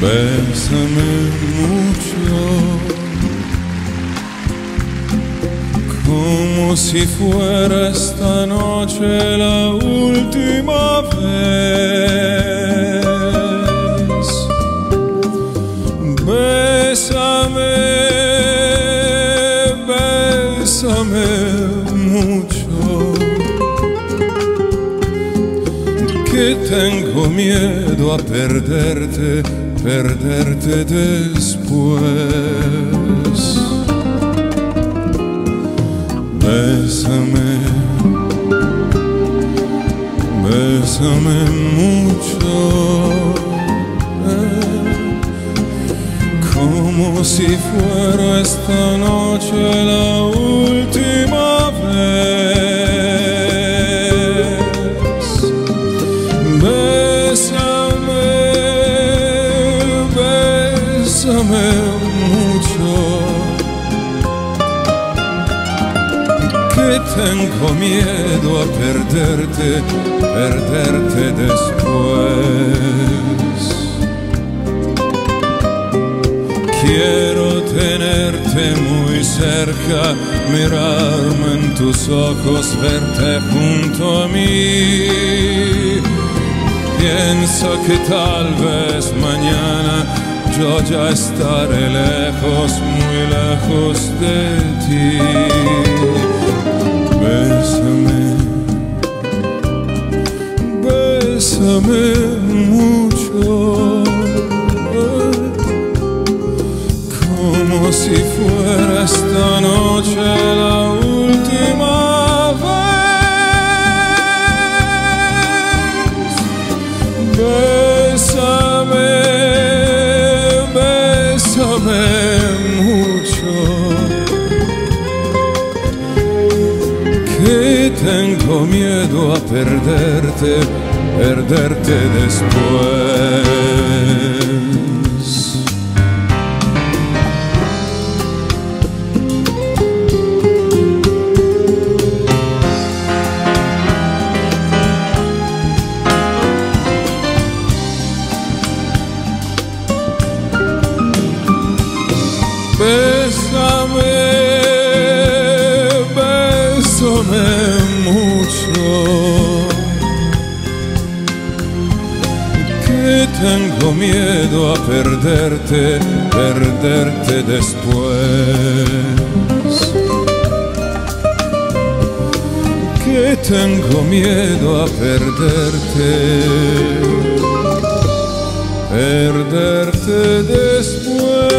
Bésame mucho, como si fuera esta noche la última vez. Bésame, bésame mucho, que tengo miedo a perderte, perderte después. Bésame, bésame mucho, como si fuera esta noche la última vez. Bésame, bésame mucho, que tengo miedo a perderte, perderte después. Quiero tenerte muy cerca, mirarme en tus ojos, verte junto a mí. Pienso que tal vez mañana yo ya estaré lejos, muy lejos de ti. Bésame, bésame mucho, como si fuera esta noche la última vez. Bésame, bésame mucho, que tengo miedo a perderte, perderte después. Bésame, bésame mucho, que tengo miedo a perderte, perderte después. Que tengo miedo a perderte, perderte después.